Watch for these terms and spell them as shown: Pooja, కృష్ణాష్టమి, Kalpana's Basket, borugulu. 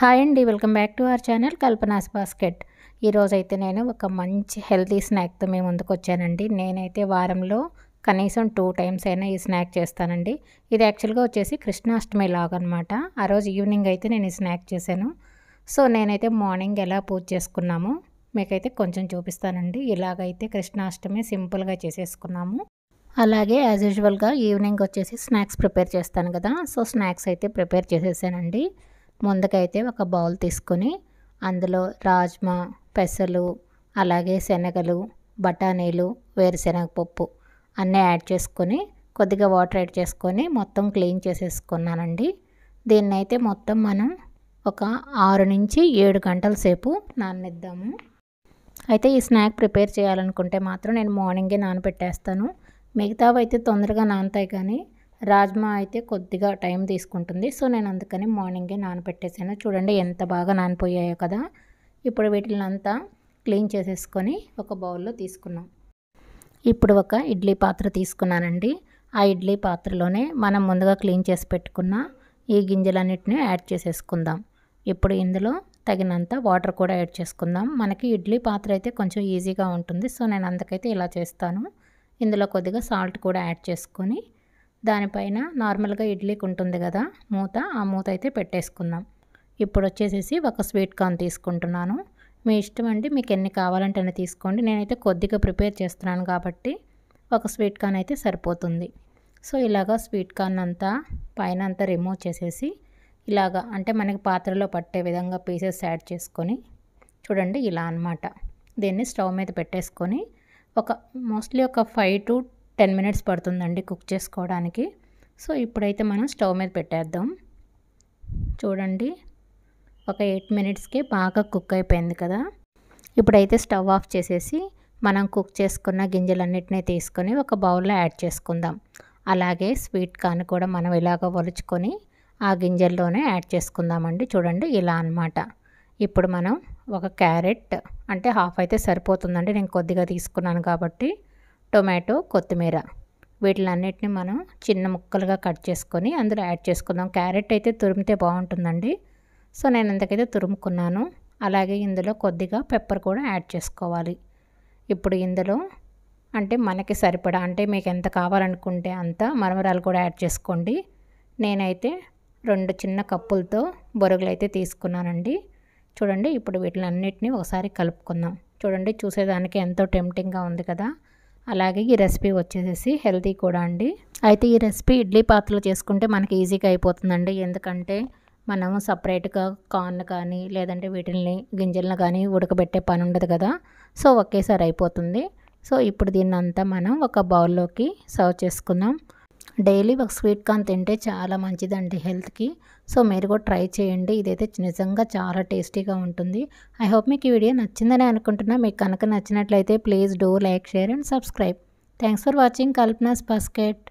Hi అండి, welcome back to our channel Kalpana's basket. ఈరోజైతే నేను ఒక మంచి హెల్తీ స్నాక్తో మేము ముందుకు వచ్చానండి. నేనైతే వారంలో కనీసం 2 times అయినా ఈ స్నాక్ చేస్తానండి. ఇది యాక్చువల్గా వచ్చేసి కృష్ణాష్టమి లాగా అనమాట. ఆ రోజు ఈవినింగ్ అయితే నేను ఈ స్నాక్ చేశాను. సో నేనైతే మార్నింగ్ ఎలా పూజ చేసుకున్నాము మీకైతే కొంచెం చూపిస్తానండి. ఇలాగైతే కృష్ణాష్టమి సింపుల్గా చేసేసుకున్నాము. అలాగే యాజ్ యూజువల్గా ఈవినింగ్ వచ్చేసి స్నాక్స్ ప్రిపేర్ చేస్తాను కదా, సో స్నాక్స్ అయితే ప్రిపేర్ చేసేసానండి. ముందుకైతే ఒక బౌల్ తీసుకొని అందులో రాజ్మా, పెసలు, అలాగే శనగలు, బఠానీలు, వేరుశనగపప్పు అన్నీ యాడ్ చేసుకొని కొద్దిగా వాటర్ యాడ్ చేసుకొని మొత్తం క్లీన్ చేసేసుకున్నానండి. దీన్నైతే మొత్తం మనం ఒక 6 నుంచి 7 గంటల సేపు నాననిద్దాము. అయితే ఈ స్నాక్ ప్రిపేర్ చేయాలనుకుంటే మాత్రం నేను మార్నింగే నానబెట్టేస్తాను. మిగతావి అయితే తొందరగా నానతాయి, కానీ రాజ్మా అయితే కొద్దిగా టైం తీసుకుంటుంది. సో నేను అందుకని మార్నింగే నానబెట్టేసాను. చూడండి ఎంత బాగా నానిపోయాయో కదా. ఇప్పుడు వీటిని అంతా క్లీన్ చేసేసుకొని ఒక బౌల్లో తీసుకున్నాం. ఇప్పుడు ఒక ఇడ్లీ పాత్ర తీసుకున్నానండి. ఆ ఇడ్లీ పాత్రలోనే మనం ముందుగా క్లీన్ చేసి పెట్టుకున్న ఈ గింజలన్నిటిని యాడ్ చేసేసుకుందాం. ఇప్పుడు ఇందులో తగినంత వాటర్ కూడా యాడ్ చేసుకుందాం. మనకి ఇడ్లీ పాత్ర అయితే కొంచెం ఈజీగా ఉంటుంది, సో నేను అందుకైతే ఇలా చేస్తాను. ఇందులో కొద్దిగా సాల్ట్ కూడా యాడ్ చేసుకొని దానిపైన నార్మల్గా ఇడ్లీకి ఉంటుంది కదా మూత, ఆ మూత అయితే పెట్టేసుకుందాం. ఇప్పుడు వచ్చేసేసి ఒక స్వీట్ కార్న్ తీసుకుంటున్నాను. మీ ఇష్టం అండి, మీకు ఎన్ని కావాలంటే అన్ని తీసుకోండి. నేనైతే కొద్దిగా ప్రిపేర్ చేస్తున్నాను కాబట్టి ఒక స్వీట్ కార్న్ అయితే సరిపోతుంది. సో ఇలాగా స్వీట్ కార్న్ అంతా పైన అంతా రిమూవ్ చేసేసి ఇలాగా అంటే మనకి పాత్రలో పట్టే విధంగా పీసెస్ యాడ్ చేసుకొని చూడండి ఇలా అన్నమాట. దీన్ని స్టవ్ మీద పెట్టేసుకొని ఒక మోస్ట్లీ ఒక 5 to 10 minutes పడుతుందండి కుక్ చేసుకోవడానికి. సో ఇప్పుడైతే మనం స్టవ్ మీద పెట్టేద్దాం. చూడండి ఒక 8 minutesకే బాగా కుక్ అయిపోయింది కదా. ఇప్పుడైతే స్టవ్ ఆఫ్ చేసేసి మనం కుక్ చేసుకున్న గింజలన్నిటినీ తీసుకొని ఒక బౌల్లో యాడ్ చేసుకుందాం. అలాగే స్వీట్ కార్న్ కూడా మనం ఇలాగ ఒలుచుకొని ఆ గింజల్లోనే యాడ్ చేసుకుందామండి. చూడండి ఇలా అన్నమాట. ఇప్పుడు మనం ఒక క్యారెట్ అంటే హాఫ్ అయితే సరిపోతుందండి, నేను కొద్దిగా తీసుకున్నాను కాబట్టి, టొమాటో, కొత్తిమీర వీటిలన్నిటిని మనం చిన్న ముక్కలుగా కట్ చేసుకొని అందులో యాడ్ చేసుకుందాం. క్యారెట్ అయితే తురిమితే బాగుంటుందండి, సో నేను ఇంతకైతే తురుముకున్నాను. అలాగే ఇందులో కొద్దిగా పెప్పర్ కూడా యాడ్ చేసుకోవాలి. ఇప్పుడు ఇందులో అంటే మనకి సరిపడా అంటే మీకు ఎంత కావాలనుకుంటే అంత మరమరాలు కూడా యాడ్ చేసుకోండి. నేనైతే 2 చిన్న కప్పులతో బొరుగులు అయితే తీసుకున్నానండి. చూడండి ఇప్పుడు వీటిలన్నిటిని ఒకసారి కలుపుకుందాం. చూడండి చూసేదానికి ఎంతో టెంప్టింగ్గా ఉంది కదా. అలాగే ఈ రెసిపీ వచ్చేసేసి హెల్తీ కూడా అండి. అయితే ఈ రెసిపీ ఇడ్లీ పాత్రలో చేసుకుంటే మనకి ఈజీగా అయిపోతుందండి. ఎందుకంటే మనము సపరేట్గా కార్న్ కానీ లేదంటే వీటిని గింజలను కానీ ఉడకబెట్టే పని ఉండదు కదా, సో ఒకేసారి అయిపోతుంది. సో ఇప్పుడు దీన్ని అంతా మనం ఒక బౌల్లోకి సర్వ్ చేసుకుందాం. డైలీ ఒక స్వీట్ కార్న్ తింటే చాలా మంచిదండి హెల్త్కి, సో మీరు కూడా ట్రై చేయండి. ఇదైతే నిజంగా చాలా టేస్టీగా ఉంటుంది. ఐ హోప్ మీకు ఈ వీడియో నచ్చిందని అనుకుంటున్నా. మీకు కనుక నచ్చినట్లయితే please do like, share and subscribe. Thanks for watching Kalpana's basket.